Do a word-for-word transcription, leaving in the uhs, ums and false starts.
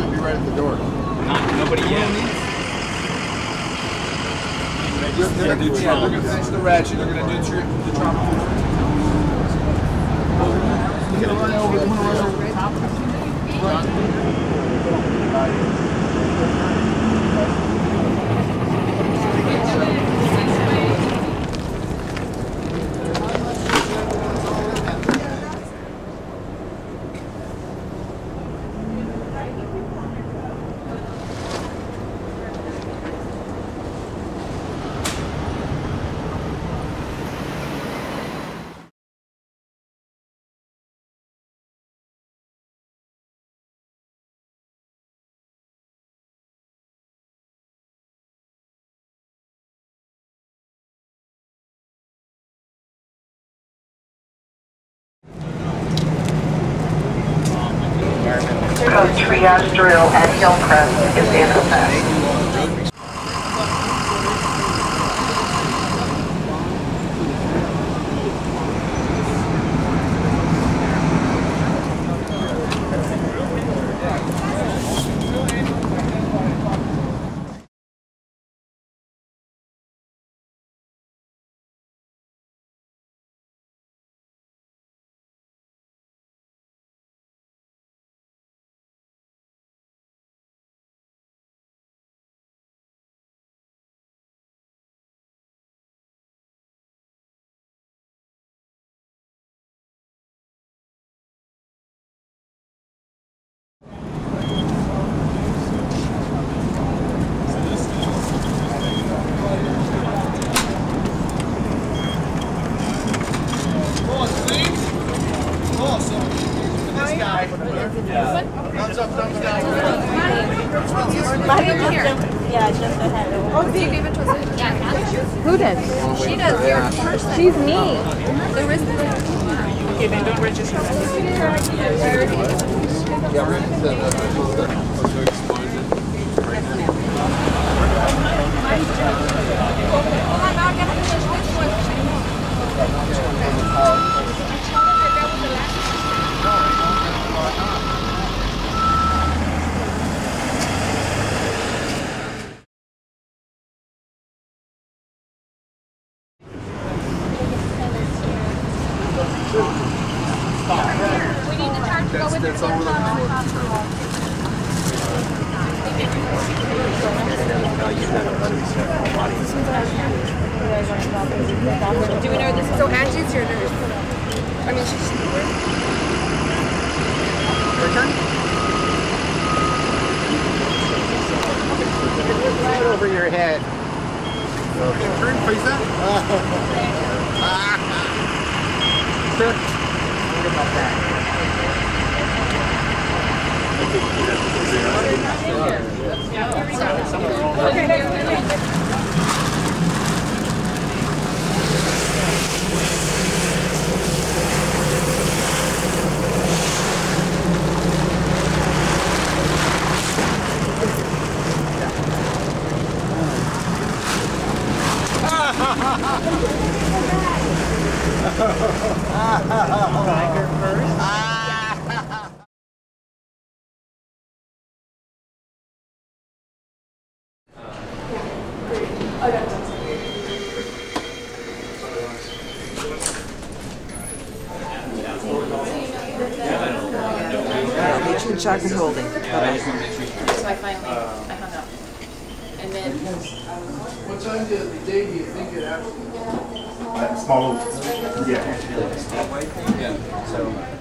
gonna be right at the door. Not nobody yet. They're, they're, they're gonna do yeah, they're gonna fix the ratchet. They're gonna do tri the trap. You're gonna run over. I'm gonna run over the top. CODE TRIAGE drill at Hillcrest is in effect. She's me. There is no. Okay, then don't register. Yeah, we're going to set up. Also expose it. That's all we're looking for. Do we know this? So Angie's your nurse. I mean, she's right over your head. Turn, face up. Look about that. Okay, first. Shock and holding. Yeah, so I finally, uh, I hung up. And then... What time of the day do you think it happened? Small, yeah. Yeah. So...